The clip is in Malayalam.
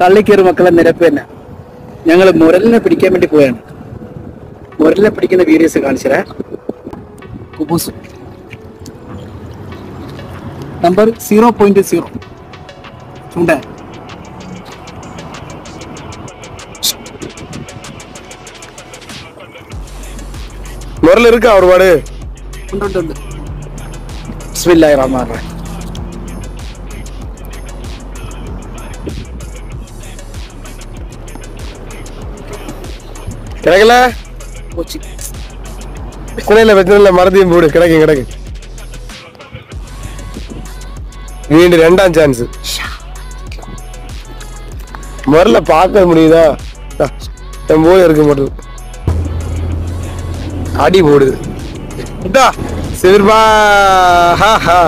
തള്ളിക്കേറി മക്കളെ നിരപ്പ് തന്നെ ഞങ്ങൾ മുരലിനെ പിടിക്കാൻ വേണ്ടി പോയാണ്. മുരലിനെ പിടിക്കുന്ന വീഡിയോസ് കാണിച്ചേ. കുബൂസ് നമ്പർ 0.0 ചൂണ്ട. മുരൽ ഇരിക്കാ ഒരുപാട് ഉണ്ട്. ബിസ്മില്ലാഹിർ റഹ്മാനിർ റഹീം. கிடைக்கல போச்சு. குறையில வெற்றில மறதியும் போடு. கிடைக்கும் கிடைக்கும். மீண்டும் ரெண்டாம் சான்ஸ். முரல பார்க்க முடியுதா? நம்ம போய் இருக்க மாட்டது. அடி போடுது. இதா செவிர்பா. ஹா ஹா.